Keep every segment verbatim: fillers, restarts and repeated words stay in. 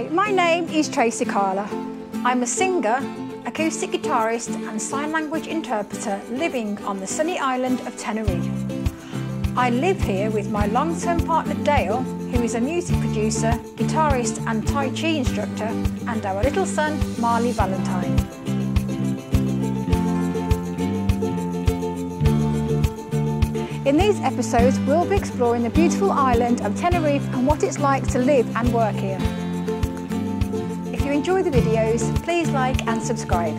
Hi, my name is Tracy Carla. I'm a singer, acoustic guitarist and sign language interpreter living on the sunny island of Tenerife. I live here with my long-term partner Dale, who is a music producer, guitarist and Tai Chi instructor, and our little son Marley Valentine. In these episodes, we'll be exploring the beautiful island of Tenerife and what it's like to live and work here. If you enjoy the videos, please like and subscribe.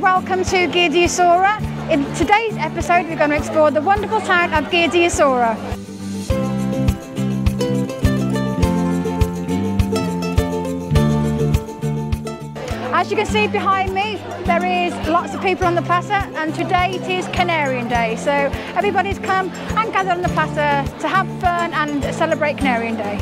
Welcome to Guía de Isora. In today's episode we're going to explore the wonderful town of Guía de Isora. As you can see behind me, there is lots of people on the plaza, and today it is Canarian Day, so everybody's come and gathered on the plaza to have fun and celebrate Canarian Day.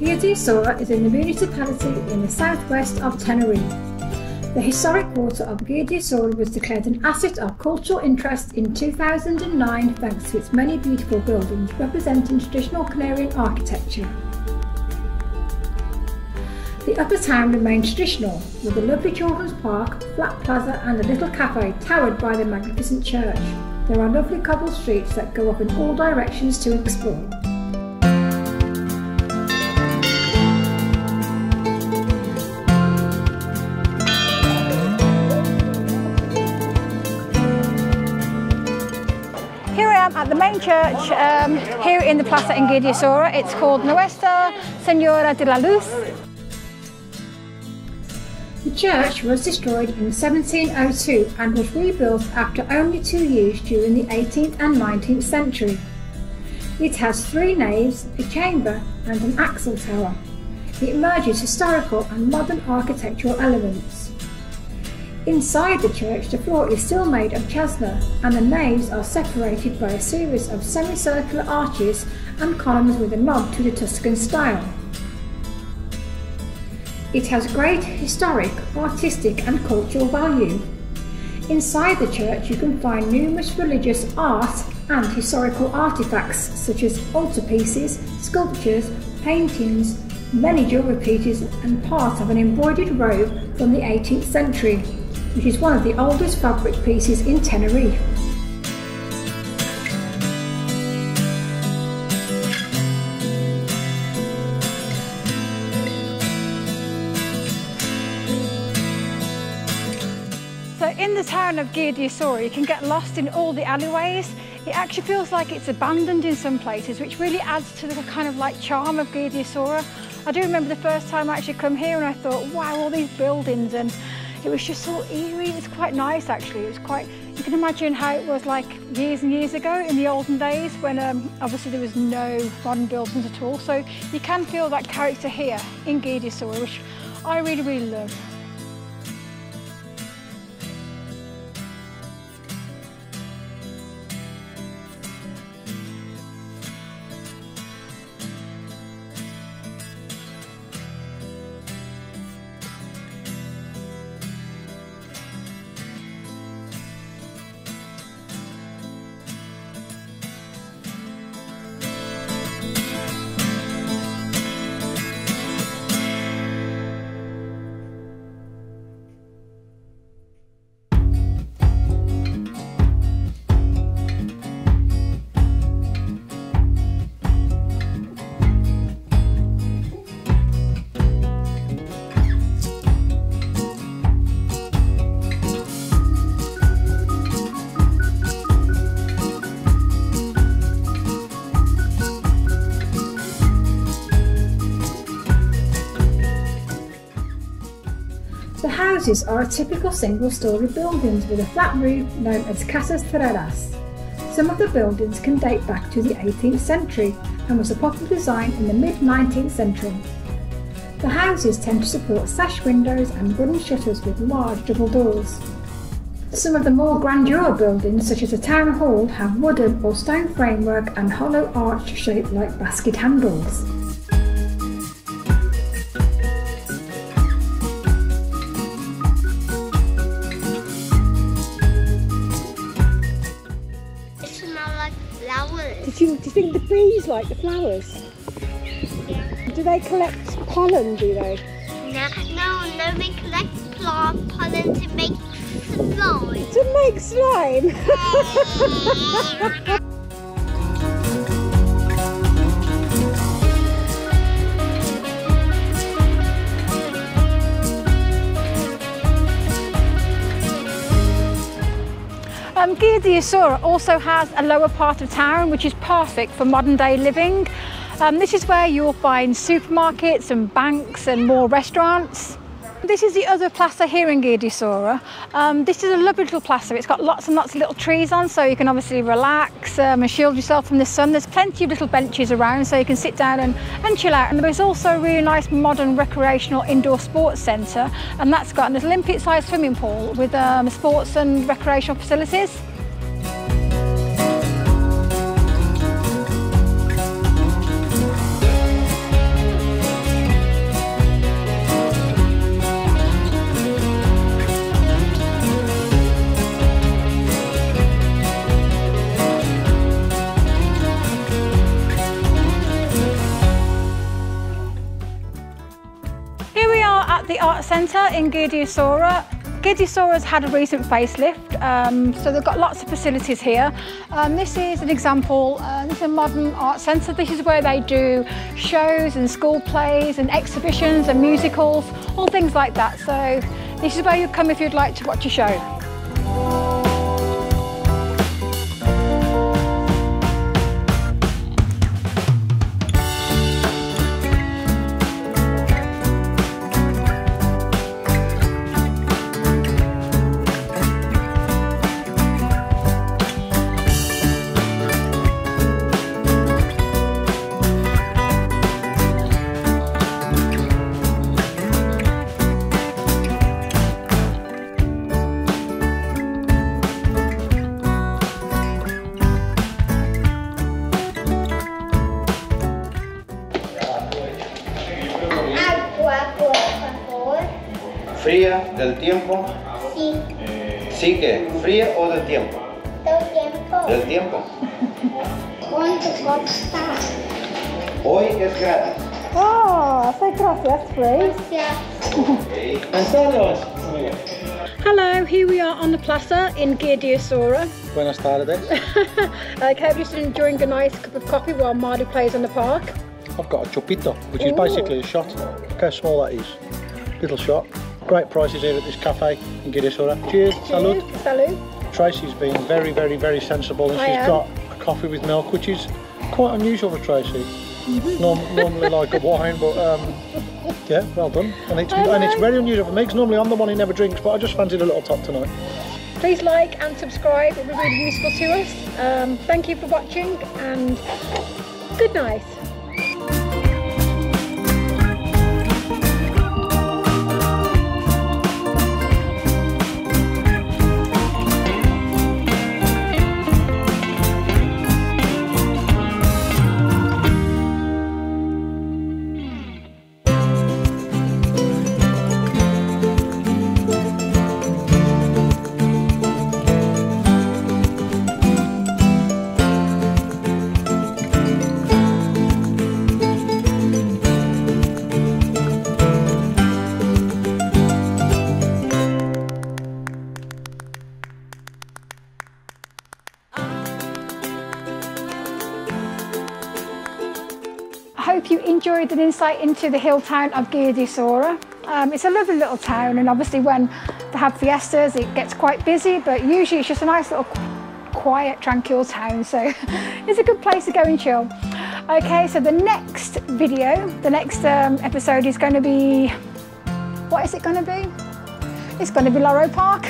Guía de Isora is a municipality in the southwest of Tenerife. The historic water of Guía de Isora was declared an asset of cultural interest in two thousand nine thanks to its many beautiful buildings representing traditional Canarian architecture. The upper town remained traditional, with a lovely children's park, flat plaza and a little cafe towered by the magnificent church. There are lovely cobbled streets that go up in all directions to explore. At the main church um, here in the plaza in Guía de Isora. It's called Nuestra Señora de la Luz. The church was destroyed in seventeen oh two and was rebuilt after only two years during the eighteenth and nineteenth century. It has three naves, a chamber and an axle tower. It merges historical and modern architectural elements. Inside the church, the floor is still made of chasna, and the naves are separated by a series of semicircular arches and columns with a nod to the Tuscan style. It has great historic, artistic and cultural value. Inside the church you can find numerous religious art and historical artifacts such as altarpieces, sculptures, paintings, many jewellery pieces and part of an embroidered robe from the eighteenth century. Which is one of the oldest fabric pieces in Tenerife. So in the town of Guía de Isora you can get lost in all the alleyways. It actually feels like it's abandoned in some places, which really adds to the kind of like charm of Guía de Isora. I do remember the first time I actually come here and I thought, wow, all these buildings, and it was just so eerie. It's quite nice actually. It's quite, you can imagine how it was like years and years ago in the olden days when um, obviously there was no modern buildings at all. So you can feel that character here in Guía de Isora, which I really, really love. Houses are a typical single-storey buildings with a flat roof known as casas terreras. Some of the buildings can date back to the eighteenth century and was a popular design in the mid nineteenth century. The houses tend to support sash windows and wooden shutters with large double doors. Some of the more grandeur buildings, such as a town hall, have wooden or stone framework and hollow arch shaped like basket handles. It smells like flowers. Do you, do you think the bees like the flowers? Yeah. Do they collect pollen, do they? No, no, no, they collect pollen to make slime. To make slime? um, Guía de Isora also has a lower part of town which is perfect for modern day living. Um, this is where you'll find supermarkets and banks and more restaurants. This is the other plaza here in Guía de Isora. Um, this is a lovely little plaza. It's got lots and lots of little trees on, so you can obviously relax um, and shield yourself from the sun. There's plenty of little benches around, so you can sit down and, and chill out. And there's also a really nice modern recreational indoor sports centre, and that's got an Olympic-sized swimming pool with um, sports and recreational facilities. The Art Centre in Guía de Isora. Guía de Isora's had a recent facelift, um, so they've got lots of facilities here. Um, this is an example, uh, this is a modern art centre. This is where they do shows and school plays and exhibitions and musicals, all things like that. So this is where you come if you'd like to watch a show. ¿Fría del tiempo? Sí. ¿Sí qué? ¿Fría o del tiempo? Del tiempo. ¿Del tiempo? ¿Cuánto cuesta? Hoy es gratis. Oh, so gracias, please. Gracias. Gracias. Hello, here we are on the plaza in Guía de Isora. Buenas tardes. I hope you're enjoying a nice cup of coffee while Marley plays on the park. I've got a chupito, which Ooh. is basically a shot. Look how small that is. Little shot. Great prices here at this cafe in Guía de Isora. Cheers, salud. Salud. Tracy's been very, very, very sensible, and I she's am. got a coffee with milk, which is quite unusual for Tracy. Norm normally like a wine, but um, yeah, well done. And it's, and it's very unusual for me, because normally I'm the one who never drinks, but I just fancied a little top tonight. Please like and subscribe, it'll be really useful to us. Um, thank you for watching, and good night. Hope you enjoyed an insight into the hill town of Guía de Isora. Um, it's a lovely little town, and obviously when they have fiestas it gets quite busy, but usually it's just a nice little quiet, tranquil town, so it's a good place to go and chill. Okay, so the next video, the next um, episode is going to be... what is it going to be? It's going to be Loro Park.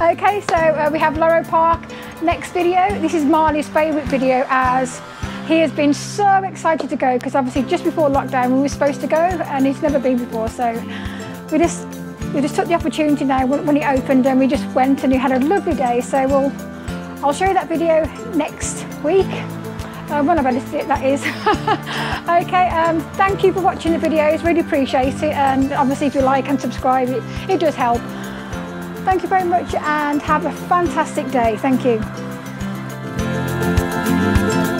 Okay, so uh, we have Loro Park next video. This is Marley's favourite video, as he has been so excited to go, because obviously just before lockdown we were supposed to go and he's never been before, so we just we just took the opportunity now when it opened, and we just went and we had a lovely day. So we'll I'll show you that video next week. Um, well, I better see it, that is. Okay, um, thank you for watching the videos, really appreciate it, and obviously if you like and subscribe, it, it does help. Thank you very much and have a fantastic day. Thank you.